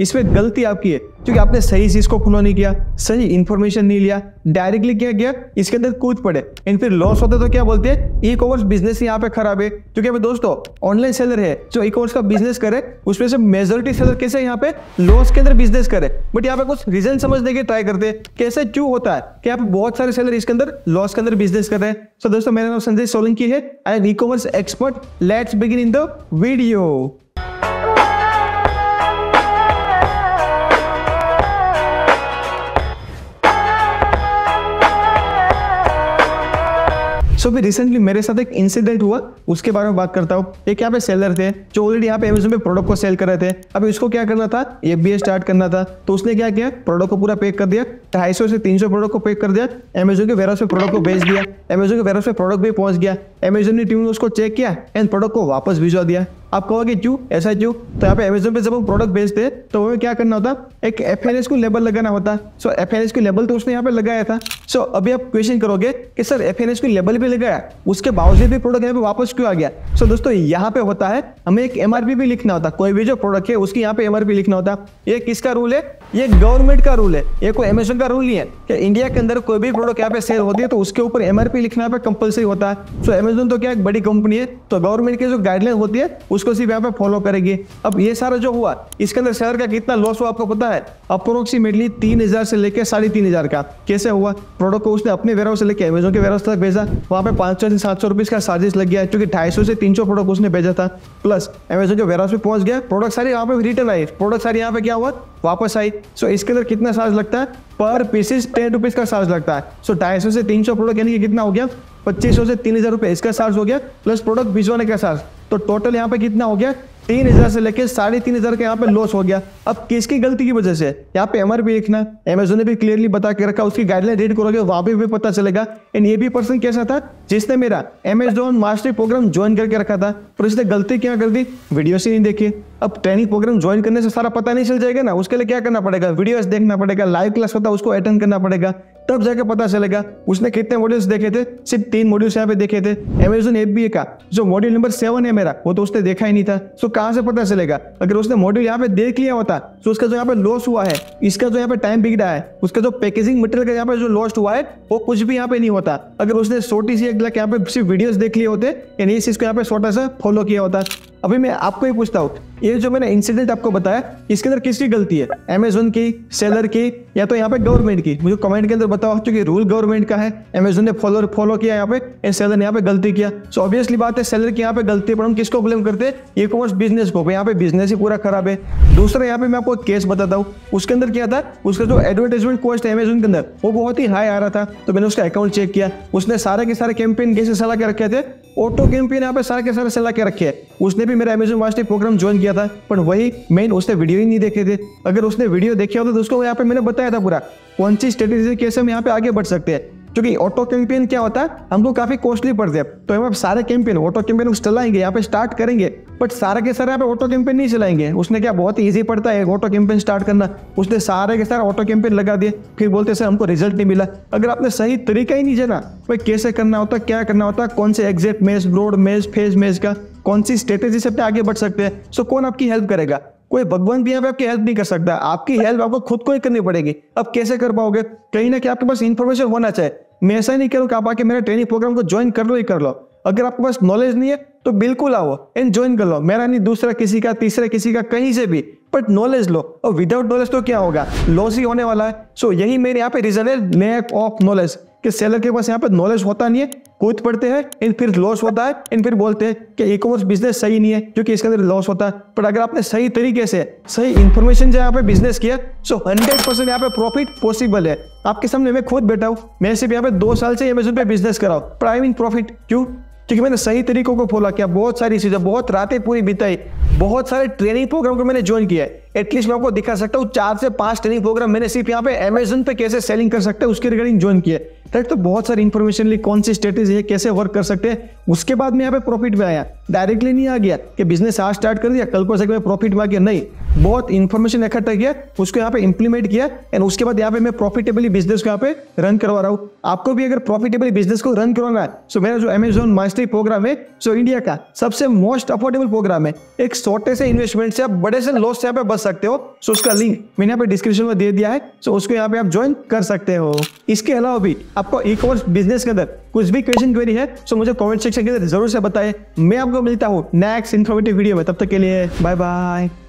इसमें गलती आपकी है क्योंकि आपने सही चीज को फॉलो नहीं किया, सही इन्फॉर्मेशन नहीं लिया, डायरेक्टली क्या किया इसके अंदर कूद पड़े एंड फिर लॉस होते तो क्या बोलते हैं ई कॉमर्स बिजनेस यहाँ पे खराब है। क्योंकि दोस्तों ऑनलाइन सेलर है जो ई कॉमर्स का बिजनेस करे उसमें से मेजोरिटी सेलर कैसे यहाँ पे लॉस के अंदर बिजनेस करे, बट यहाँ पे कुछ रीजन समझने की ट्राई करते हैं कैसे क्यों होता है कि यहाँ पे बहुत सारे सेलर इसके अंदर लॉस के अंदर बिजनेस कर रहे हैं। सो दोस्तों मेरा नाम संजय सोलंकी है, I am e commerce expert. Let's begin in the video. So भी रिसेंटली मेरे साथ एक इंसिडेंट हुआ, उसके बारे में बात करता हूँ। एक यहाँ पे सेलर थे जो ऑलरेडी यहाँ पे अमेजोन पे प्रोडक्ट को सेल कर रहे थे। अब इसको क्या करना था, एफबीए स्टार्ट करना था, तो उसने क्या किया प्रोडक्ट को पूरा पैक कर दिया, 250 से 300 प्रोडक्ट को पैक कर दिया, अमेजोन के वेयरहाउस पे प्रोडक्ट को भेज दिया, अमेजोन के वेयरहाउस पे प्रोडक्ट भी पहुंच गया, अमेजोन की टीम ने उसको चेक किया एंड प्रोडक्ट को वापस भिजवा दिया। आप कहोगे क्यों ऐसा क्यों? तो यहाँ पे अमेजोन पे जब हम प्रोडक्ट भेजते हैं तो हमें क्या करना होता, एक एफएनएस को लेबल लगाना होता। सो एफएनएस को लेबल तो उसने यहाँ पे लगाया था। सो अभी आप क्वेश्चन करोगे कि सर एफएनएस को लेबल भी लगाया उसके बावजूद भी प्रोडक्ट यहाँ पे वापस क्यों आ गया? सो दोस्तों यहाँ पे होता है हमें एक एमआरपी भी लिखना होता, कोई भी जो प्रोडक्ट है उसकी यहाँ पे एमआरपी लिखना होता। ये किसका रूल है? ये गवर्नमेंट का रूल है, ये कोई अमेजोन का रूल नहीं है कि इंडिया के अंदर कोई भी प्रोडक्ट यहाँ पे सेल होती है तो उसके ऊपर एमआरपी लिखना यहाँ पे कंपलसरी होता है। सो अमेजोन तो क्या एक बड़ी कंपनी है, तो गवर्नमेंट की जो गाइडलाइन होती है उसको सिर्फ यहाँ पे फॉलो करेगी। अब ये सारा जो हुआ इसके अंदर सेलर का कितना लॉस हुआ आपको पता है? अप्रोक्सीमेटली 3,000 से लेकर 3,500 का। कैसे हुआ? प्रोडक्ट को उसने अपने वेयरहाउस से लेकर अमेजोन के वेयरहाउस तक भेजा, वहाँ पे 500 से 700 रुपीज का चार्जेस लग गया क्योंकि 250 से 300 प्रोडक्ट उसने भेजा था, प्लस अमेजोन के वेयरहाउस पे पहुंच गया, प्रोडक्ट सारी यहाँ पे रिटर्न आई, प्रोडक्ट सारी यहाँ पे क्या हुआ वापस आई। सो इसके अंदर कितना चार्ज लगता है? पर पीसेस 10 रुपीज का चार्ज लगता है। सो 250 से 300 प्रोडक्ट यानी कि कितना हो गया 2,500 से 3,000 रुपये इसका चार्ज हो गया, प्लस प्रोडक्ट भिजवाने का चार्ज, तो टोटल यहाँ पे कितना हो गया 3,000 से लेकर 3,500 का यहाँ पे लॉस हो गया। अब किसकी गलती की वजह से? यहाँ पे एमआरपी लिखना अमेजोन ने भी क्लियरली बता के रखा, उसकी गाइडलाइन रीड करोगे वहाँ पे भी पता चलेगा। एंड ये भी पर्सन कैसा था जिसने मेरा अमेजोन मास्टरी प्रोग्राम ज्वाइन करके रखा था, पर इसने गलती क्या कर दी वीडियो से नहीं देखी। अब ट्रेनिंग प्रोग्राम ज्वाइन करने से सारा पता नहीं चल जाएगा ना, उसके लिए क्या करना पड़ेगा वीडियोस देखना पड़ेगा, लाइव क्लास होता है उसको अटेंड करना पड़ेगा, तब जाके पता चलेगा। उसने कितने मॉड्यूल्स देखे थे? सिर्फ 3 मॉड्यूल्स यहाँ पे देखे थे। अमेजोन एफबीए का जो मॉड्यूल नंबर 7 है मेरा वो तो उसने देखा ही नहीं था, तो कहाँ से पता चलेगा? अगर उसने मॉड्यूल यहाँ पे देख लिया होता तो उसका जो यहाँ पे लॉस हुआ है, इसका जो यहाँ पे टाइम बिगड़ा है, उसका जो पैकेजिंग मटेरियल का यहाँ पे जो लॉस हुआ है वो कुछ भी यहाँ पे नहीं होता। अगर उसने छोटी सी एक लाख यहाँ पे सिर्फ वीडियोस देख लिए होते यानी इस चीज को यहाँ पे छोटा सा फॉलो किया होता। अभी मैं आपको ये पूछता हूँ, ये जो मैंने इंसिडेंट आपको बताया इसके अंदर किसकी गलती है, अमेजोन की, सेलर की, या तो यहाँ पे गवर्नमेंट की? मुझे कमेंट के अंदर बताओ क्योंकि रूल गवर्नमेंट का है, अमेजोन ने फॉलो किया यहाँ पे एंड सेलर ने यहाँ पे गलती किया। सो ऑब्वियसली बात है सेलर की यहाँ पे गलती है, पर हम किसको ब्लेम करते हैं ई कॉमर्स बिजनेस को, यहाँ पे बिजनेस ही पूरा खराब है। दूसरा यहाँ पे मैं आपको केस बताता हूँ, उसके अंदर क्या था उसका जो एडवर्टाइजमेंट कॉस्ट है अमेजोन के अंदर वो बहुत ही हाई आ रहा था। तो मैंने उसका अकाउंट चेक किया, उसने सारे के सारे कैंपेन कैसे चला के रखे थे, ऑटो कैंपेन यहाँ पे सारे के सारे चला के रखे है। उसने भी मेरा अमेजोन मास्टरी प्रोग्राम ज्वाइन किया था, पर वही मेन उसने वीडियो ही नहीं देखे थे। अगर उसने वीडियो देखे होते तो उसको यहाँ पे मैंने बताया था पूरा कौन सी स्ट्रेटेजी कैसे हम यहाँ पे आगे बढ़ सकते हैं, क्योंकि ऑटो कैंपेन क्या होता है हमको काफी कॉस्टली पड़ते हैं। तो हम सारे कैंपेन ऑटो कैंपेन चलाएंगे यहाँ पे स्टार्ट करेंगे, बट सारे के सारे यहाँ पे ऑटो कैंपेन नहीं चलाएंगे। उसने क्या बहुत ही ईजी पड़ता है ऑटो कैंपेन स्टार्ट करना, उसने सारे के सारे ऑटो कैंपेन लगा दिए, फिर बोलते सर हमको रिजल्ट नहीं मिला। अगर आपने सही तरीका ही नहीं जाना भाई कैसे करना होता क्या करना होता, कौन से exact match broad match phrase match का कौन सी स्ट्रेटेजी से अपने आगे बढ़ सकते हैं, सो कौन आपकी हेल्प करेगा? कोई भगवान भी यहाँ पे आपकी हेल्प नहीं कर सकता, आपकी हेल्प आपको खुद को ही करनी पड़ेगी। अब कैसे कर पाओगे? कहीं ना कहीं आपके पास इन्फॉर्मेशन होना चाहिए। मैं ऐसा नहीं करूँ कि आप आके मेरे ट्रेनिंग प्रोग्राम को ज्वाइन कर लो ही कर लो, अगर आपके पास नॉलेज नहीं है तो बिल्कुल आओ एंड ज्वाइन कर लो, मेरा नहीं दूसरा किसी का तीसरा किसी का कहीं से भी, बट नॉलेज लो। और विदाउट नॉलेज तो क्या होगा, लॉस ही होने वाला है। सो यही मेरे यहाँ पे रीजन है लैक ऑफ नॉलेज, कि सेलर के पास यहाँ पे नॉलेज होता नहीं है, कूद पड़ते हैं एंड फिर लॉस होता है एंड फिर बोलते हैं कि ई कॉमर्स बिजनेस सही नहीं है क्योंकि इसके अंदर लॉस होता है। पर अगर आपने सही तरीके से सही इन्फॉर्मेशन से यहाँ पे बिजनेस किया सो 100% यहाँ पे प्रॉफिट पॉसिबल है। आपके सामने मैं खुद बैठा हूँ, मैं सिर्फ यहाँ पे 2 साल से अमेजोन पे बिजनेस कर रहा हूँ, पर आई मीन प्रॉफिट। क्यों? क्योंकि मैंने सही तरीकों को फॉलो किया, बहुत सारी चीज़ें, बहुत रातें पूरी बिताई, बहुत सारे ट्रेनिंग प्रोग्राम को मैंने ज्वाइन किया है। एटलीस्ट मैं आपको दिखा सकता हूँ 4 से 5 ट्रेनिंग प्रोग्राम मैंने सिर्फ यहाँ पे अमेजोन पे कैसे सेलिंग कर सकते हैं उसके रिगार्डिंग ज्वाइन किया है। राइट। तो बहुत सारी इन्फॉर्मेशन ली, कौन सी स्ट्रेटेजी है, कैसे वर्क कर सकते हैं। उसके बाद में यहाँ पे प्रॉफिट में आया, डायरेक्टली नहीं आ गया कि बिजनेस आज स्टार्ट कर दिया कल को से प्रॉफिट में आ गया, नहीं, बहुत इन्फॉर्मेशन इकट्ठा किया, उसको यहाँ पे इंप्लीमेंट किया एंड उसके बाद यहाँ पे मैं प्रॉफिटेबली बिजनेस को यहाँ पे रन करवा रहा हूँ। आपको भी अगर प्रॉफिटेबली बिजनेस को रन करवाना है, सो मेरा जो अमेजॉन मास्टरी प्रोग्राम है, सो इंडिया का सबसे मोस्ट अफोर्डेबल प्रोग्राम है। एक छोटे से इन्वेस्टमेंट से आप बड़े से लॉस से यहाँ पे बच सकते हो। सो उसका लिंक मैंने यहाँ पे डिस्क्रिप्शन में दे दिया है, सो उसको यहाँ पे आप ज्वाइन कर सकते हो। इसके अलावा भी आपको ई कॉमर्स बिजनेस के अंदर कुछ भी क्वेश्चन क्वेरी है, सो मुझे कमेंट सेक्शन के अंदर जरूर से बताएं। मैं आपको मिलता हूँ नेक्स्ट इन्फॉर्मेटिव वीडियो में, तब तक के लिए बाय बाय।